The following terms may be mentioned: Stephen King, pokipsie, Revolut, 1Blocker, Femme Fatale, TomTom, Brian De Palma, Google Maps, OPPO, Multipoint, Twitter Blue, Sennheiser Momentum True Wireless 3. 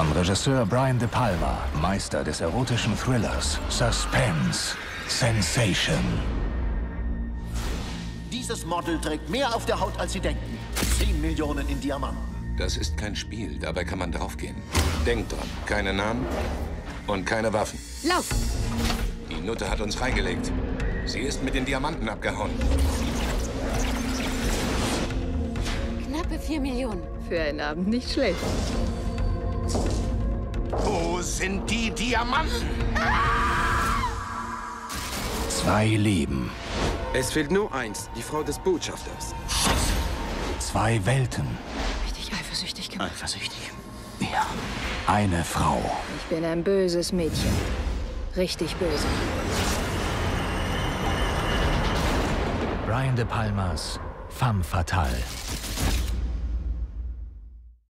Von Regisseur Brian De Palma, Meister des erotischen Thrillers, Suspense, Sensation. Dieses Model trägt mehr auf der Haut, als Sie denken. 10 Millionen in Diamanten. Das ist kein Spiel, dabei kann man draufgehen. Denkt dran, keine Namen und keine Waffen. Lauf! Die Nutte hat uns reingelegt. Sie ist mit den Diamanten abgehauen. Knappe 4 Millionen. Für einen Abend nicht schlecht. Wo sind die Diamanten? Ah! 2 Leben. Es fehlt nur eins, die Frau des Botschafters. 2 Welten. Hab ich dich eifersüchtig gemacht? Eifersüchtig? Ja. 1 Frau. Ich bin ein böses Mädchen. Richtig böse. Brian De Palmas Femme Fatale.